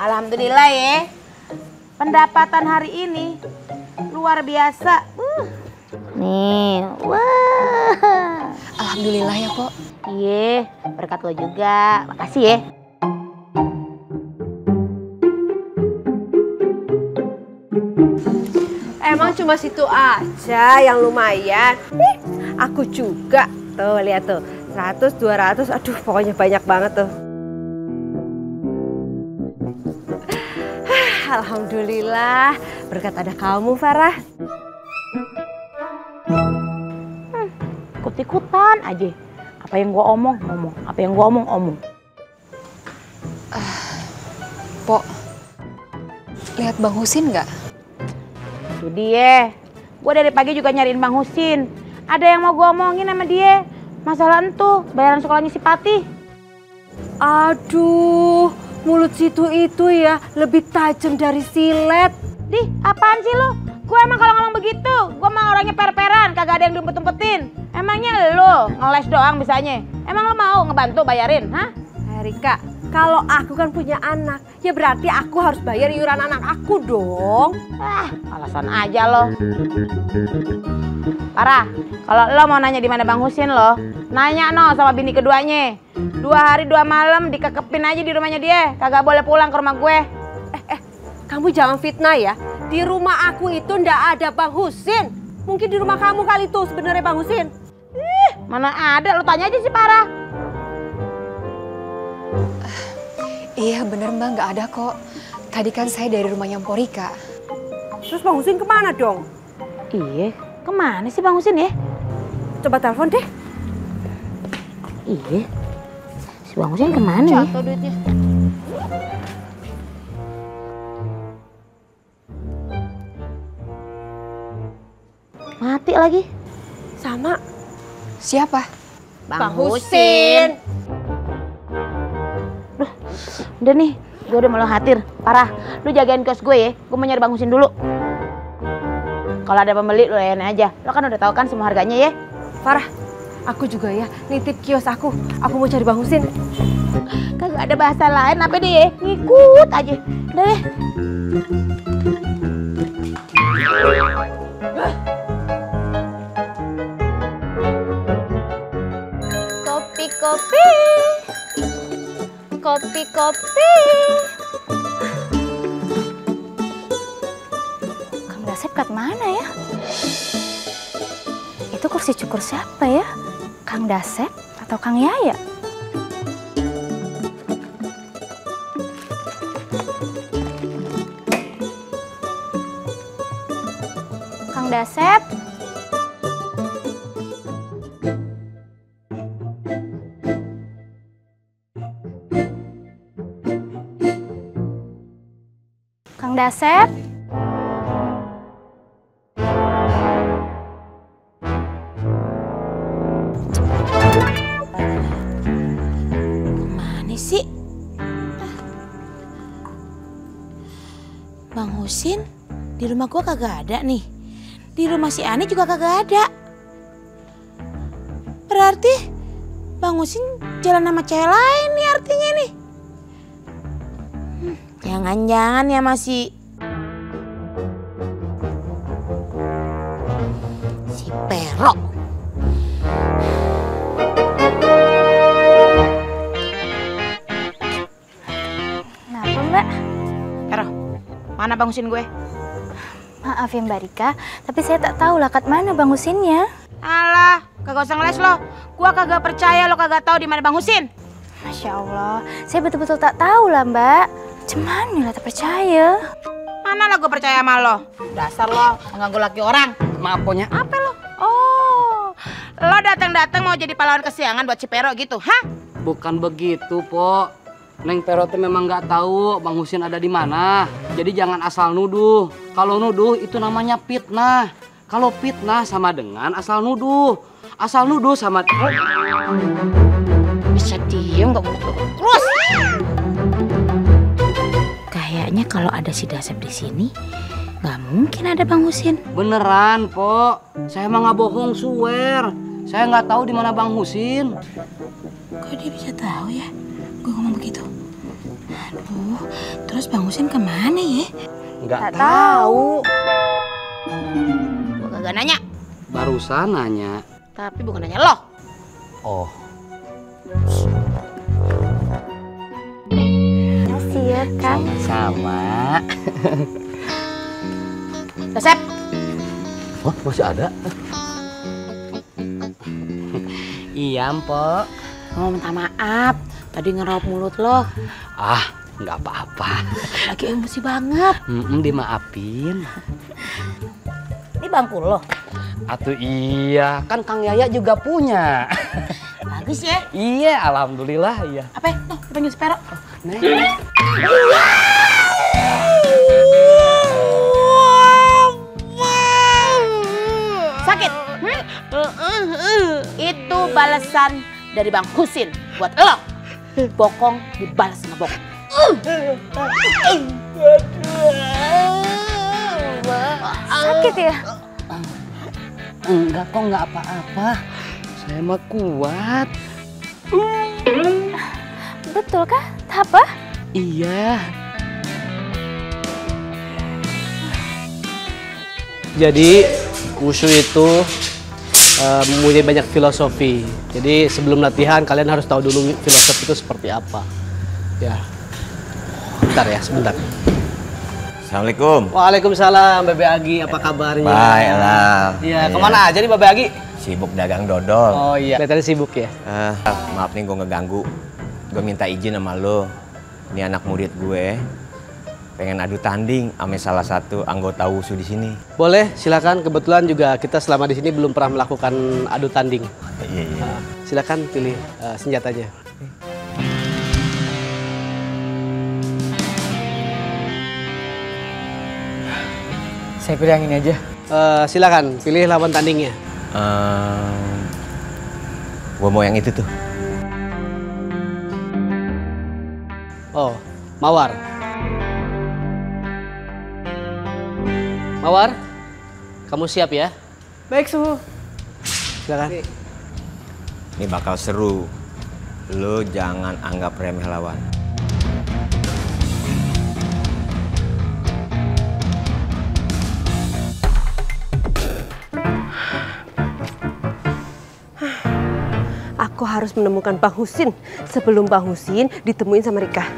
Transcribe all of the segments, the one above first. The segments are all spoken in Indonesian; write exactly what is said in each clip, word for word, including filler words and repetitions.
Alhamdulillah ya. Pendapatan hari ini luar biasa. Uh. Nih, wah. Alhamdulillah ya, Pok. Iya, berkat lo juga. Makasih ya. Emang cuma situ aja yang lumayan. Ih, aku juga. Tuh, lihat tuh. seratus, dua ratus, aduh pokoknya banyak banget tuh. Alhamdulillah, berkat ada kamu, Farah. Hmm, ikut-ikutan aja. Apa yang gua omong, omong. Apa yang gua omong, omong. Uh, Pok, lihat Bang Husin nggak? Itu dia. Gua dari pagi juga nyariin Bang Husin. Ada yang mau gua omongin sama dia. Masalah entuh, bayaran sekolahnya si Patih. Aduh, mulut situ itu ya lebih tajam dari silet. Dih, apaan sih lu? Gue emang kalau ngomong begitu, gue emang orangnya per-peran, kagak ada yang diumpet-umpetin. Emangnya lu ngeles doang bisanya? Emang lu mau ngebantu bayarin, hah? Erika, kalau aku kan punya anak, ya berarti aku harus bayar iuran anak aku dong. Ah, alasan aja lo. Parah, kalau lo mau nanya di mana Bang Husin lo, nanya no sama bini keduanya. Dua hari dua malam dikekepin aja di rumahnya dia, kagak boleh pulang ke rumah gue. Eh, eh, kamu jangan fitnah ya. Di rumah aku itu ndak ada Bang Husin. Mungkin di rumah kamu kali tuh sebenarnya Bang Husin. Ih, mana ada, lo tanya aja sih Parah. Uh, iya bener Mbak, nggak ada kok. Tadi kan saya dari rumahnya Mpok Rika. Terus Bang Husin kemana dong? Iya, kemana sih Bang Husin ya? Coba telepon deh. Iya, si Bang Husin kemana ya? Jatuh duitnya. Mati lagi. Sama. Siapa? Bang, Bang Husin. Husin. Duh, udah nih, gue udah malu khawatir. Parah, lu jagain kos gue ya. Gue mau nyari Bang Husin dulu. Kalau ada pembeli, lu layanin aja. Lo kan udah tahu kan semua harganya ya. Parah, aku juga ya. Nitip kios aku. Aku mau cari Bang Husin. Kagak ada bahasa lain apa deh ya. Ngikut aja. Udah deh. Kopi-kopi. Kopi-kopi. Kang Dasep kat mana ya? Itu kursi cukur siapa ya? Kang Dasep atau Kang Yaya? Kang Dasep? Kang Dasep? Mana sih? Bang Husin di rumah gua kagak ada nih. Di rumah si Ani juga kagak ada. Berarti Bang Husin jalan sama cewek lain nih artinya nih. Jangan-jangan ya masih si Perok. Kenapa Mbak? Perok, mana Bang Husin gue? Maaf ya Mbak Rika, tapi saya tak tahu lah kat mana Bang Husinnya. Alah, kagak usah ngeles lo. Gua kagak percaya lo kagak tahu di mana Bang Husin. Masya Allah, saya betul-betul tak tahu lah Mbak. Cuman nih lah tak percaya. Mana lah gue percaya sama lo? Dasar lo, mengganggu laki orang. Maaf pokoknya. Apa lo? Oh, lo datang-datang mau jadi pahlawan kesiangan buat si Pero gitu, hah? Bukan begitu, Pok. Neng Pero tuh memang nggak tahu Bang Husin ada di mana. Jadi jangan asal nuduh. Kalau nuduh itu namanya fitnah. Kalau fitnah sama dengan asal nuduh. Asal nuduh sama... Bisa diem nggak? Terus! Kayaknya kalau ada si Dasep di sini, nggak mungkin ada Bang Husin. Beneran, Pok. Saya emang nggak bohong, swear. Saya nggak tahu di mana Bang Husin. Kok dia bisa tahu ya? Gue ngomong begitu. Aduh. Aduh, terus Bang Husin kemana ya? Nggak tahu. Gua kagak nanya. Barusan nanya. Tapi bukan nanya lo. Oh. Makasih ya, Kang. Sama-sama. Resep. Oh, masih ada? Iya, Mpok. Mau minta maaf. Tadi ngeraup mulut lo. Ah, nggak apa-apa. Lagi emosi banget. Mm-mm, dimaafin. Ini bangku lo? Atuh iya, kan Kang Yaya juga punya. Bagus ya? Iya, alhamdulillah iya. Apa ya? Tuh, dipanggil Spero. Nih. Sakit? Itu balasan dari Bang Husin buat lo. Bokong dibalas sama bokong. Sakit ya? Enggak kok, enggak apa-apa. Saya mah kuat. Betul kah? Apa? Iya. Jadi wushu itu Uh, mempunyai banyak filosofi. Jadi sebelum latihan kalian harus tahu dulu filosofi itu seperti apa. Ya, bentar ya, sebentar. Assalamualaikum. Waalaikumsalam, Bebe Agi. Apa kabarnya? Baiklah. Iya. Kemana aja nih Bebe Agi? Sibuk dagang dodol. Oh iya. Kelihatannya sibuk ya. Uh, maaf nih gue ngeganggu. Gue minta izin sama lo. Ini anak murid gue pengen adu tanding ame salah satu anggota wushu di sini. Boleh, silakan. Kebetulan juga kita selama di sini belum pernah melakukan adu tanding. Iya, iya. Uh, silakan pilih uh, senjatanya. Saya pilih yang ini aja. Uh, silakan pilih lawan tandingnya. Uh, gua mau yang itu tuh. Oh, Mawar. Mawar, kamu siap ya? Baik, Suhu. Silakan. Ini bakal seru. Lo jangan anggap remeh lawan. Aku harus menemukan Bang Husin sebelum Bang Husin ditemuin sama Rika.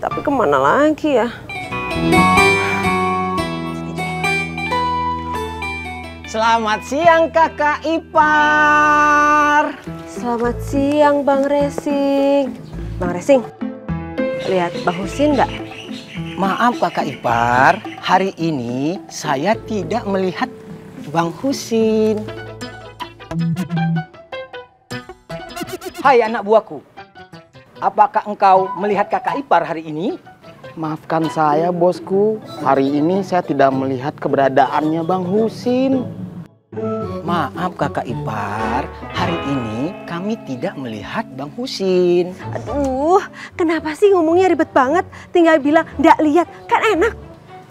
Tapi kemana lagi ya? Selamat siang kakak ipar. Selamat siang Bang Resing. Bang Resing, lihat Bang Husin nggak? Maaf kakak ipar, hari ini saya tidak melihat Bang Husin. Hai anak buahku, apakah engkau melihat kakak ipar hari ini? Maafkan saya bosku, hari ini saya tidak melihat keberadaannya Bang Husin. Maaf kakak ipar, hari ini kami tidak melihat Bang Husin. Aduh, kenapa sih ngomongnya ribet banget? Tinggal bilang nggak lihat, kan enak.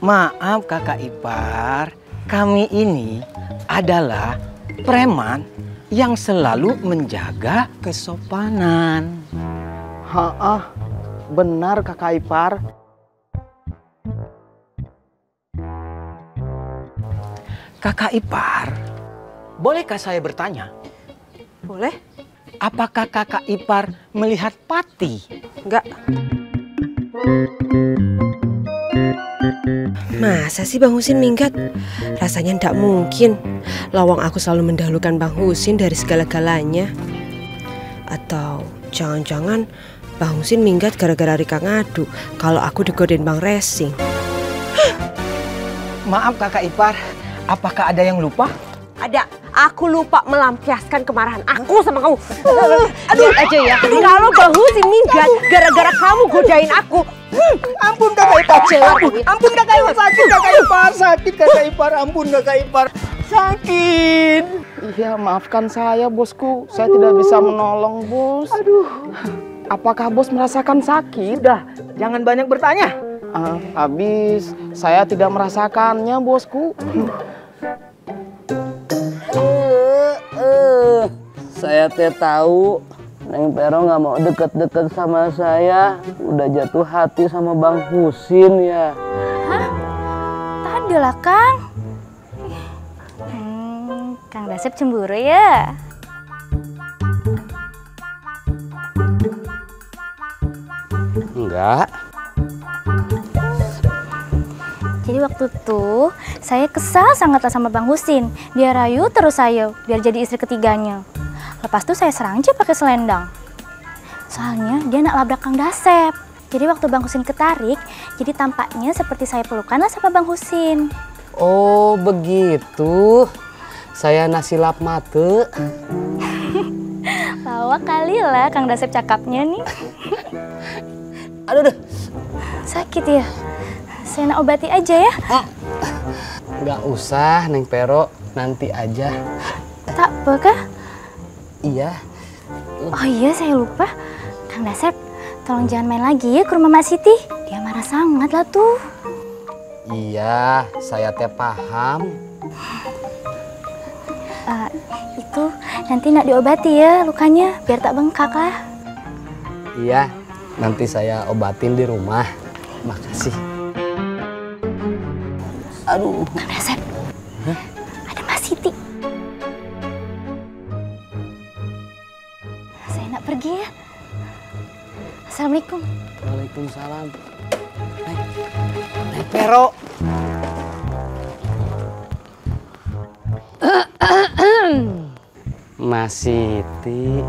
Maaf kakak ipar, kami ini adalah preman yang selalu menjaga kesopanan. Ha-ah, benar kakak ipar. Kakak ipar, bolehkah saya bertanya? Boleh. Apakah kakak ipar melihat Pati? Enggak. Masa sih Bang Husin minggat? Rasanya enggak mungkin. Lawang aku selalu mendahulukan Bang Husin dari segala-galanya. Atau jangan-jangan Bang Husin minggat gara-gara Rika ngadu kalau aku digodain Bang Resing. Maaf kakak ipar. Apakah ada yang lupa? Ada. Aku lupa melampiaskan kemarahan aku sama kamu. Uh, aduh aja ya. Kalau Bang Husin minggat gara-gara kamu godain aku. Hmm. Ampun kakak ipar, aku. Ampun kakak ipar, sakit kakak ipar, sakit kakak ipar, ampun kakak ipar, sakit. Iya, maafkan saya bosku. Saya aduh. tidak bisa menolong bos. Aduh. Apakah bos merasakan sakit? Dah, jangan banyak bertanya. Uh, habis saya tidak merasakannya bosku. uh, uh, Saya teh tahu Neng Pero nggak mau deket-deket sama saya, udah jatuh hati sama Bang Husin ya. Hah? Tadi lah Kang. Hmm, Kang Dasep cemburu ya? Enggak. Jadi waktu itu saya kesal sangatlah sama Bang Husin. Dia rayu terus saya biar jadi istri ketiganya. Lepas itu saya serang aja pakai selendang. Soalnya dia nak labrak Kang Dasep. Jadi waktu Bang Husin ketarik, jadi tampaknya seperti saya pelukanlah sama Bang Husin. Oh begitu. Saya nasilap mate. Lawak kali lah Kang Dasep cakapnya nih. Aduh, aduh. Sakit ya? Saya nak obati aja ya. Nggak usah Neng Pero, nanti aja. Tak apa kah? Iya. Oh iya, saya lupa. Kang Dasep, tolong jangan main lagi ya ke rumah Mak Siti. Dia marah sangat lah tuh. Iya, saya teh paham. Uh, itu nanti nak diobati ya lukanya, biar tak bengkak lah. Iya. Nanti saya obatin di rumah. Makasih. Aduh. Kang Dasep. Hah? Ada Mas Siti. Saya nak pergi ya. Assalamualaikum. Waalaikumsalam. Neng. Neng Pero. Mas Siti.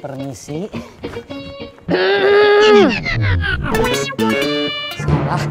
Permisi. Salah.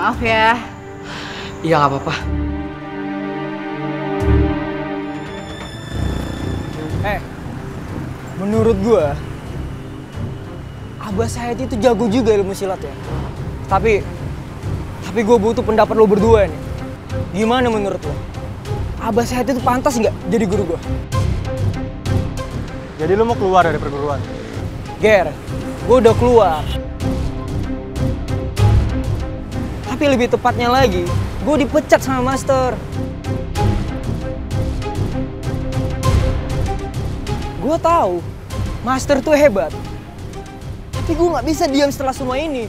Maaf ya. Iya, nggak apa-apa. Eh, menurut gua, Abah Said itu jago juga ilmu silat ya. Tapi, tapi gua butuh pendapat lo berdua nih. Gimana menurut lo? Abah Said itu pantas nggak jadi guru gua? Jadi lo mau keluar dari perguruan? Ger, gua udah keluar. Tapi lebih tepatnya lagi, gue dipecat sama master. Gue tahu master tuh hebat, tapi gue nggak bisa diam setelah semua ini.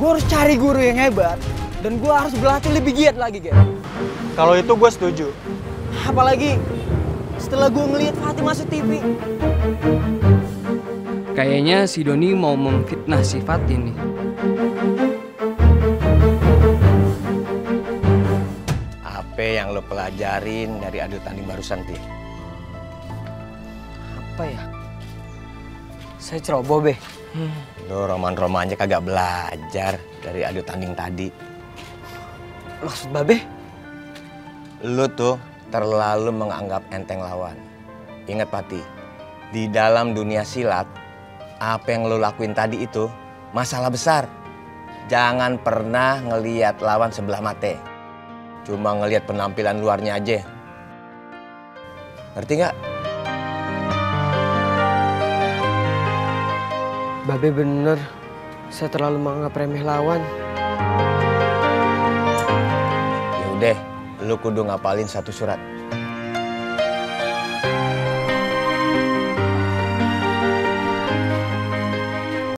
Gue harus cari guru yang hebat dan gue harus berlatih lebih giat lagi, guys. Kalau itu gue setuju. Apalagi setelah gue ngeliat Fatih masuk T V. Kayaknya si Doni mau memfitnah si Fatih nih. Yang lo pelajarin dari adu tanding barusan, Ti? Apa ya? Saya ceroboh, Be. Hmm. Lo roman-romannya kagak belajar dari adu tanding tadi. Maksud Babe? Lo tuh terlalu menganggap enteng lawan. Ingat, Pati, di dalam dunia silat, apa yang lo lakuin tadi itu masalah besar. Jangan pernah ngelihat lawan sebelah mata. Cuma ngelihat penampilan luarnya aja. Ngerti nggak? Babe bener, saya terlalu menganggap remeh lawan. Yaudah, lu kudu ngapalin satu surat.